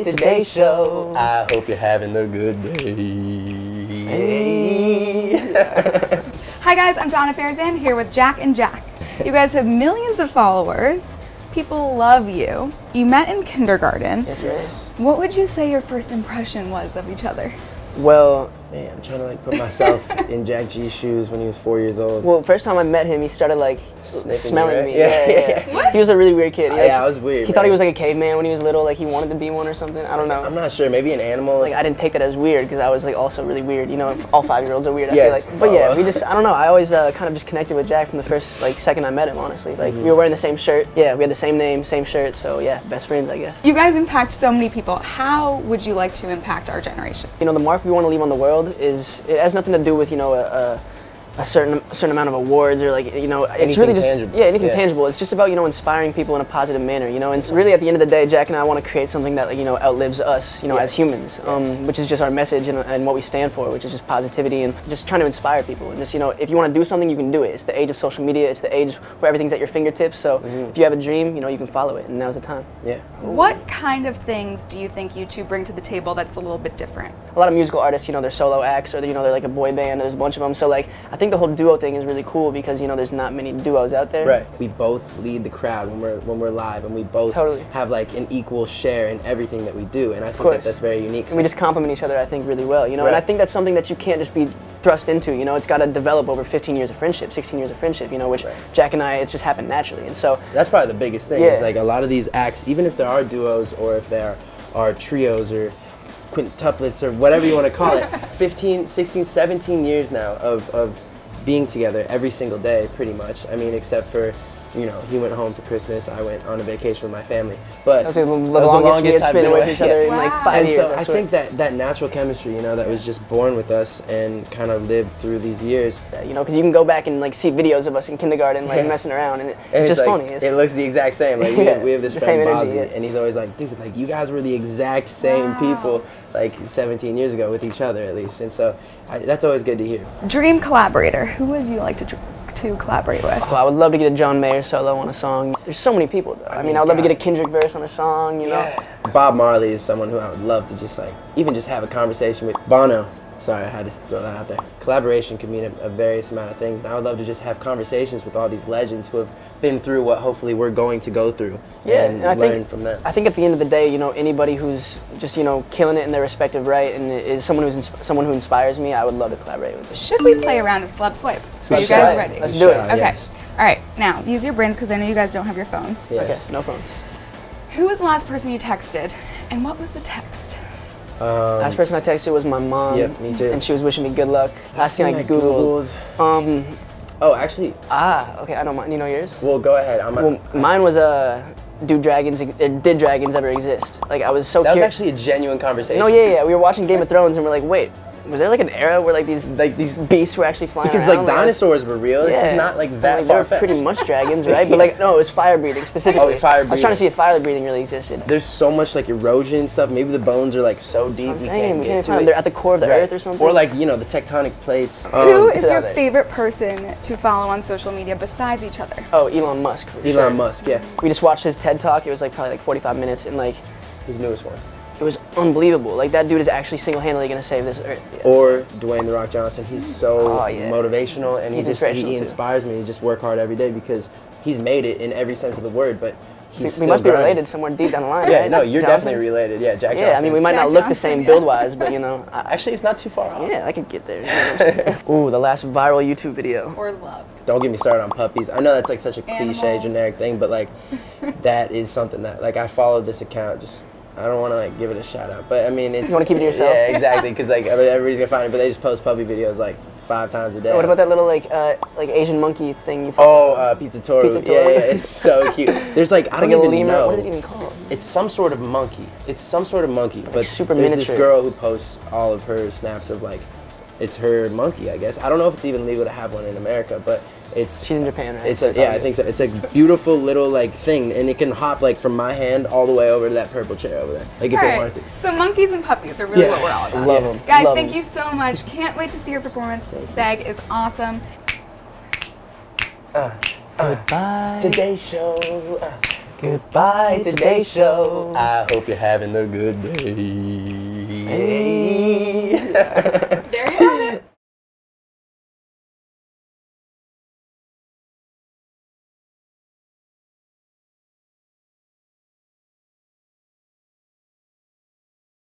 Today show. I hope you're having a good day. Hey. Hi guys, I'm Donna Farizan here with Jack and Jack. You guys have millions of followers. People love you. You met in kindergarten. Yes, yes. What would you say your first impression was of each other? Well, man, I'm trying to like put myself in Jack G's shoes when he was 4 years old. Well, first time I met him, he started like smelling me. Yeah. What? He was a really weird kid. Yeah, I was weird. He thought he was like a caveman when he was little. Like he wanted to be one or something. I don't know. I'm not sure. Maybe an animal. Like I didn't take that as weird because I was like also really weird. You know, all 5-year-olds are weird. I feel like. But yeah, we just I don't know. I always kind of just connected with Jack from the first second I met him. Honestly, like we were wearing the same shirt. Yeah, we had the same name, same shirt. So yeah, best friends, I guess. You guys impact so many people. How would you like to impact our generation? You know, the mark we want to leave on the world. It has nothing to do with, you know, a certain amount of awards or like, you know, it's really just tangible. Yeah, anything tangible. It's just about, you know, inspiring people in a positive manner, you know, and so really at the end of the day, Jack and I want to create something that, like, you know, outlives us, you know, as humans, which is just our message and what we stand for, which is just positivity and just trying to inspire people. And just, you know, if you want to do something, you can do it. It's the age of social media. It's the age where everything's at your fingertips. So if you have a dream, you know, you can follow it. And now's the time. Yeah. What kind of things do you think you two bring to the table that's a little bit different? A lot of musical artists, you know, they're solo acts or, you know, they're like a boy band. There's a bunch of them. So, like, I think the whole duo thing is really cool because, you know, there's not many duos out there. Right. We both lead the crowd when we're live, and we both have like an equal share in everything that we do, and I think that that's very unique. And we just complement each other, I think, really well, you know. And I think that's something that you can't just be thrust into, you know. It's got to develop over 15 years of friendship, 16 years of friendship, you know, which Jack and I, it's just happened naturally. And so that's probably the biggest thing. Is like a lot of these acts, even if there are duos or if there are trios or quintuplets or whatever you want to call it, 15, 16, 17 years now of being together every single day, pretty much. I mean, except for, you know, he went home for Christmas, I went on a vacation with my family. But that was the longest we had spent away from each other in like 5 years. And so I think that natural chemistry, you know, that was just born with us and kind of lived through these years. You know, because you can go back and like see videos of us in kindergarten, like messing around, and it's just like, funny. It looks the exact same. Like we have this friend, Bozzy, and he's always like, dude, like you guys were the exact same people like 17 years ago with each other at least. And so that's always good to hear. Dream collaborator, who would you like to collaborate with? Well, I would love to get a John Mayer solo on a song. There's so many people though. I mean, I would love to get a Kendrick verse on a song, you know? Bob Marley is someone who I would love to just like, even just have a conversation with. Bono. Sorry, I had to throw that out there. Collaboration can mean a various amount of things, and I would love to just have conversations with all these legends who have been through what hopefully we're going to go through and learn from them. I think at the end of the day, you know, anybody who's just, you know, killing it in their respective right and is someone who's someone who inspires me, I would love to collaborate with them. Should we play a round of Celeb Swipe? Are you guys ready? Let's do it. Okay. Yes. All right. Now, use your brains because I know you guys don't have your phones. Yes. Okay. No phones. Who was the last person you texted, and what was the text? Last person I texted was my mom. Yep, me too. And she was wishing me good luck. Last thing I Googled. Oh, actually. Okay, I don't mind. You know yours? Well, go ahead. Mine was did dragons ever exist? Like, I was so curious. That was actually a genuine conversation. No, yeah. We were watching Game of Thrones and we're like, wait. Was there like an era where these beasts were actually flying around? Because like dinosaurs were real. This is not like that far-fetched. Pretty much dragons, right? But like no, it was fire breathing specifically. Oh, fire breathing. I was trying to see if fire breathing really existed. There's so much like erosion and stuff. Maybe the bones are like so deep we can't find them. They're at the core of the earth or something. Or like, you know, the tectonic plates. Who is your favorite person to follow on social media besides each other? Oh, Elon Musk. Elon Musk, yeah. We just watched his TED Talk. It was like probably like 45 minutes and like his newest one. It was unbelievable. Like, that dude is actually single-handedly going to save this earth. Yes. Or Dwayne The Rock Johnson. He's so motivational, and he inspires me to just work hard every day because he's made it in every sense of the word, but he's still grinding. Related somewhere deep down the line, right? No, you're definitely related. Yeah, Jack Johnson. Yeah, I mean, we might not look the same build-wise, but, you know. Actually, it's not too far off. Yeah, I could get there. You know what I'm ooh, the last viral YouTube video. Or loved. Don't get me started on puppies. I know that's, like, such a cliche, generic thing, but, like, that is something that, like, I followed this account just... I don't want to like give it a shout out, but I mean, it's. You want to keep it to yourself? Yeah, exactly, because like everybody's gonna find it, but they just post puppy videos like 5 times a day. What about that little like Asian monkey thing? Pizza Toru. Yeah, it's so cute. There's like I don't even know. What is it even called? It's some sort of monkey. Like but super miniature. This girl who posts all of her snaps of like, it's her monkey, I guess. I don't know if it's even legal to have one in America, but. She's in Japan, right? Yeah, I think so. It's a beautiful little like thing, and it can hop like from my hand all the way over to that purple chair over there, like if they wanted to. So monkeys and puppies are really what we're all about. Love them, guys. Love thank you so much. Can't wait to see your performance. Bag is awesome. Goodbye. Today's show. Goodbye, Today Show. I hope you're having a good day. Hey. There you go.